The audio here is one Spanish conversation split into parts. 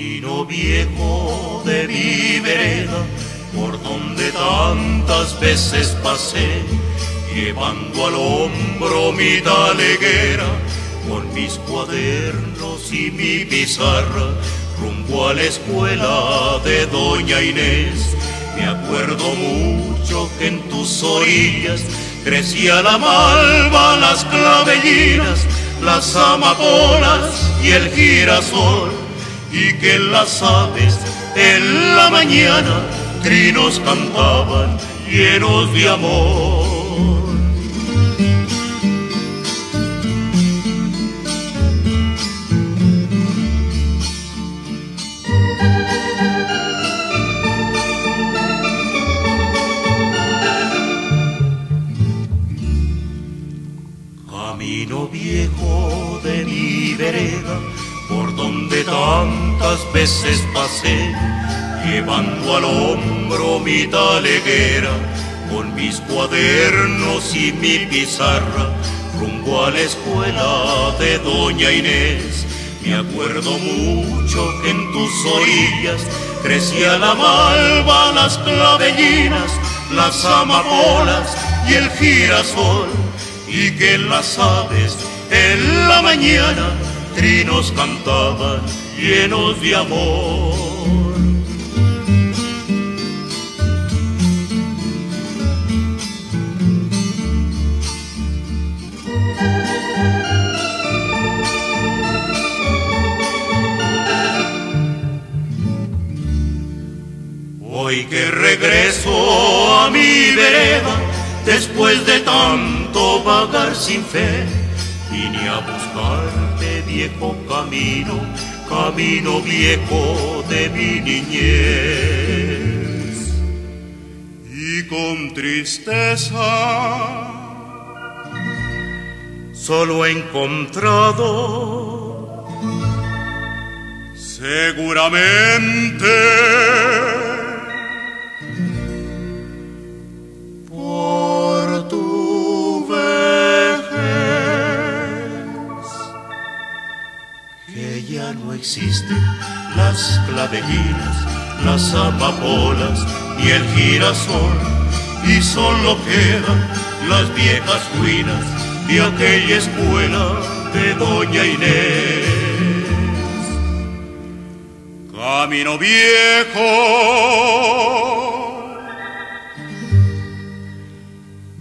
Camino viejo de mi vereda, por donde tantas veces pasé, llevando al hombro mi taleguera, con mis cuadernos y mi pizarra, rumbo a la escuela de Doña Inés. Me acuerdo mucho que en tus orillas crecía la malva, las clavellinas, las amapolas y el girasol, y que las aves en la mañana trinos cantaban llenos de amor. Camino viejo de mi vereda, por donde tantas veces pasé, llevando al hombro mi taleguera, con mis cuadernos y mi pizarra, rumbo a la escuela de Doña Inés. Me acuerdo mucho que en tus orillas crecía la malva, las clavellinas, las amapolas y el girasol, y que las aves en la mañana trinos cantaban llenos de amor. Hoy que regreso a mi vereda, después de tanto vagar sin fe, vine a buscarte, viejo camino, camino viejo de mi niñez. Y con tristeza solo he encontrado, seguramente, que ya no existen las clavellinas, las amapolas y el girasol, y solo quedan las viejas ruinas de aquella escuela de Doña Inés. Camino viejo,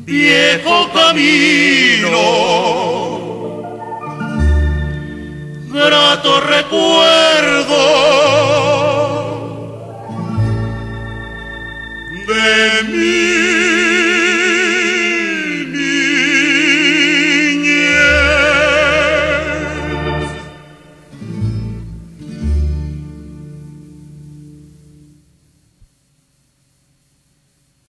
viejo camino, grato recuerdo.